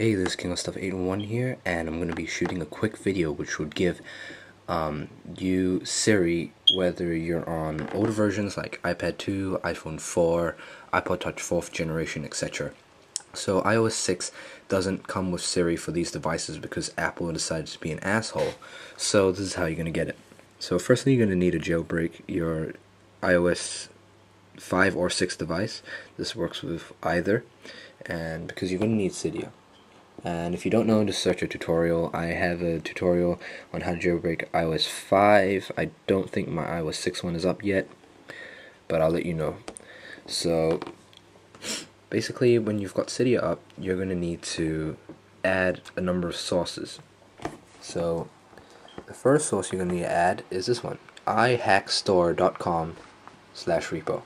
Hey, this is King of Stuff 81 here, and I'm going to be shooting a quick video which would give you Siri, whether you're on older versions like iPad 2, iPhone 4, iPod Touch 4th generation, etc. So iOS 6 doesn't come with Siri for these devices because Apple decided to be an asshole. So this is how you're going to get it. So firstly, you're going to need to jailbreak your iOS 5 or 6 device. This works with either, and because you're going to need Cydia. And if you don't know, just search a tutorial. I have a tutorial on how to jailbreak iOS 5. I don't think my iOS 6 one is up yet, but I'll let you know. So basically, when you've got Cydia up, you're going to need to add a number of sources. So the first source you're going to need to add is this one, iHackStore.com/repo.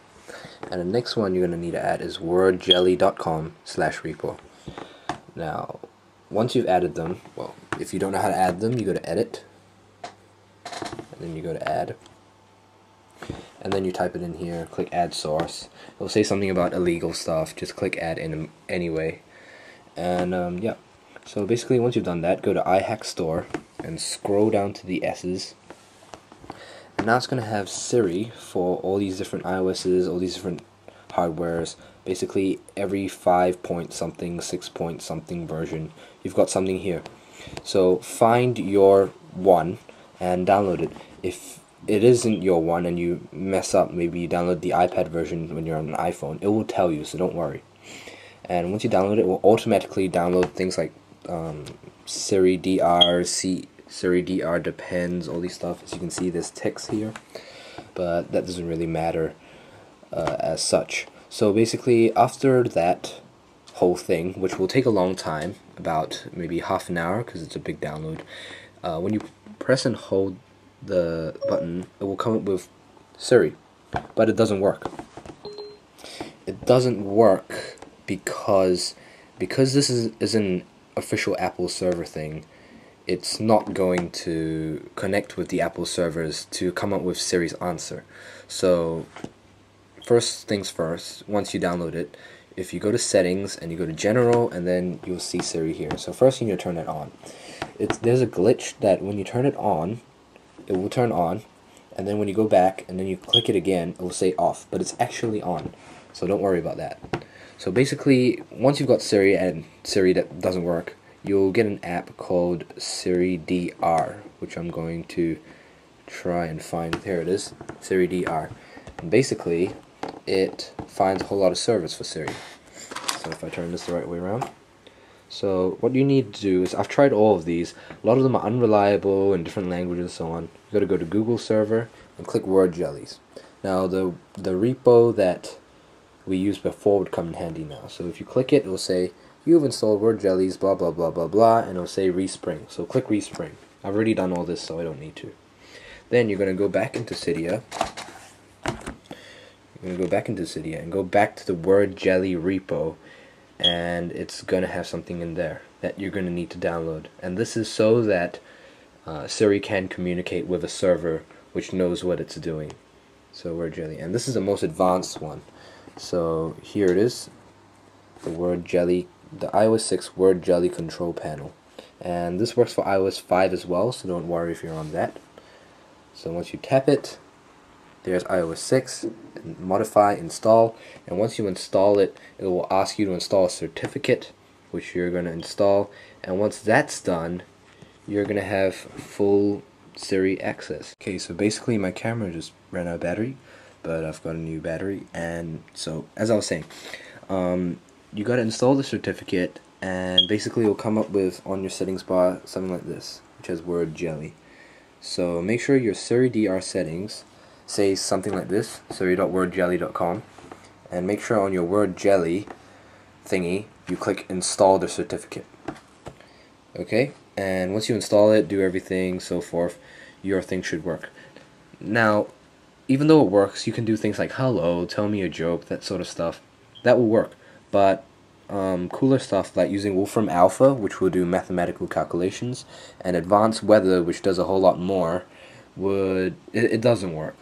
And the next one you're going to need to add is WordJelly.com/repo. Now, once you've added them, well, if you don't know how to add them, you go to Edit, and then you go to Add, and then you type it in here, click Add Source. It'll say something about illegal stuff, just click Add in anyway. And yeah, so basically once you've done that, go to iHackStore, and scroll down to the S's, and now it's going to have Siri for all these different iOS's, all these different hardwares. Basically every 5 point something, 6 point something version, you've got something here. So find your one and download it. If it isn't your one and you mess up, maybe you download the iPad version when you're on an iPhone, it will tell you, so don't worry. And once you download it, it will automatically download things like SiriDR depends, all these stuff. As you can see, there's text here, but that doesn't really matter as such. So basically, after that whole thing, which will take a long time, about maybe half an hour because it's a big download, when you press and hold the button, it will come up with Siri, but it doesn't work. It doesn't work because this is an official Apple server thing. It's not going to connect with the Apple servers to come up with Siri's answer. So first things first, once you download it, if you go to settings and you go to general, and then you'll see Siri here. So first you need to turn it on. There's a glitch that when you turn it on, it will turn on, and then when you go back and then you click it again, it will say off, but it's actually on, so don't worry about that. So basically, once you've got Siri and Siri that doesn't work, you'll get an app called SiriDR, which I'm going to try and find. Here it is, SiriDR. And basically, it finds a whole lot of servers for Siri. So if I turn this the right way around, so what you need to do is, I've tried all of these, a lot of them are unreliable in different languages and so on. You gotta go to Google server and click WordJellys. Now the repo that we used before would come in handy now. So if you click it, it will say you've installed WordJellys blah blah blah blah blah, and it will say respring. So click respring. I've already done all this, so I don't need to. Then you're gonna go back into Cydia. You're gonna go back into Cydia and go back to the WordJelly repo, and it's gonna have something in there that you're gonna need to download. And this is so that Siri can communicate with a server which knows what it's doing. So WordJelly, and this is the most advanced one. So here it is, the WordJelly, the iOS 6 WordJelly control panel, and this works for iOS 5 as well. So don't worry if you're on that. So once you tap it, there's iOS 6, modify, install, and once you install it, it will ask you to install a certificate, which you're going to install, and once that's done, you're going to have full Siri access. Okay, so basically my camera just ran out of battery, but I've got a new battery, and so, as I was saying, you got to install the certificate, and basically it will come up with, on your settings bar, something like this, which has WordJelly. So make sure your SiriDR settings say something like this, siri.wordjelly.com, and make sure on your WordJelly thingy you click install the certificate. Okay, and once you install it, do everything, so forth, your thing should work. Now, even though it works, you can do things like hello, tell me a joke, that sort of stuff. That will work, but cooler stuff like using Wolfram Alpha, which will do mathematical calculations, and advanced weather, which does a whole lot more, it doesn't work.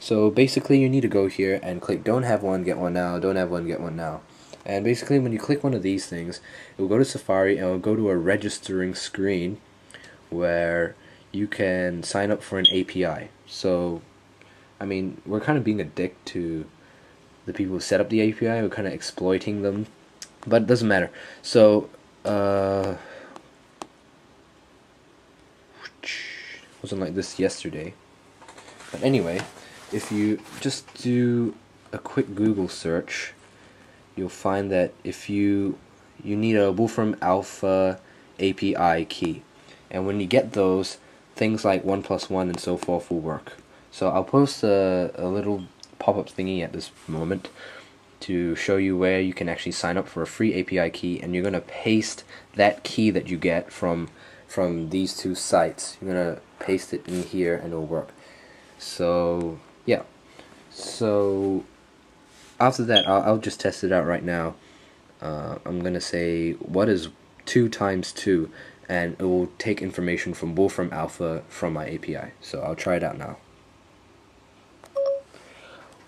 So basically you need to go here and click don't have one, get one now, don't have one, get one now, And basically when you click one of these things, it will go to Safari and it will go to a registering screen where you can sign up for an API. So I mean, we're kind of being a dick to the people who set up the API. We're kind of exploiting them, but it doesn't matter. So wasn't like this yesterday, but anyway, if you just do a quick Google search, you'll find that if you need a Wolfram Alpha API key, and when you get those, things like 1+1 and so forth will work. So I'll post a little pop-up thingy at this moment to show you where you can actually sign up for a free API key, and you're gonna paste that key that you get from these two sites. You're gonna paste it in here and it'll work. So yeah, so after that I'll just test it out right now. I'm gonna say what is 2 times 2, and it will take information from Wolfram Alpha from my API. So I'll try it out now.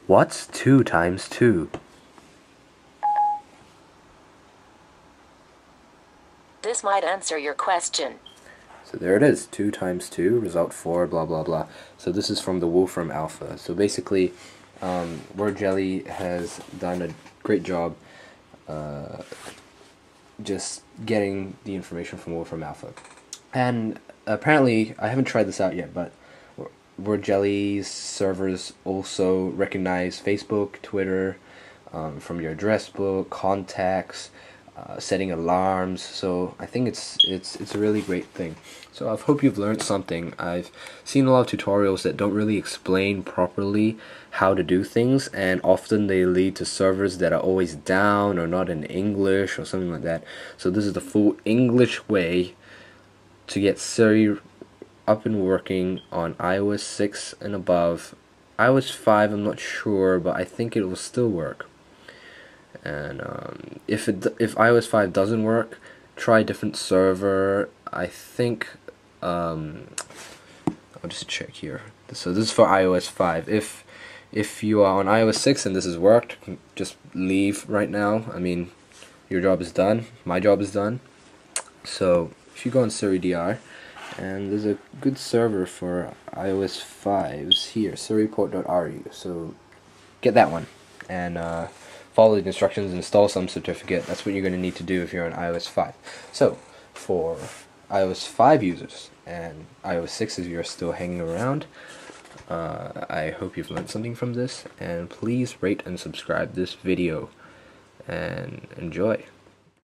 What's 2 times 2? This might answer your question. So there it is, 2 times 2, result 4, blah blah blah. So this is from the Wolfram Alpha. So basically, WordJelly has done a great job just getting the information from Wolfram Alpha. And apparently, I haven't tried this out yet, but WordJelly's servers also recognize Facebook, Twitter, from your address book, contacts, setting alarms. So I think it's a really great thing. So I hope you've learned something. I've seen a lot of tutorials that don't really explain properly how to do things, and often they lead to servers that are always down or not in English or something like that. So this is the full English way to get Siri up and working on iOS 6 and above. iOS 5 I'm not sure, but I think it will still work. And if iOS 5 doesn't work, try a different server. I think I'll just check here. So this is for iOS 5. If you are on iOS 6 and this has worked, just leave right now. I mean, your job is done. My job is done. So if you go on SiriDR, and there's a good server for iOS 5s here, Siriport.ru. So get that one and follow the instructions, install some certificate. That's what you're going to need to do if you're on iOS 5. So for iOS 5 users and iOS 6 if you're still hanging around, I hope you've learned something from this, and please rate and subscribe this video and enjoy.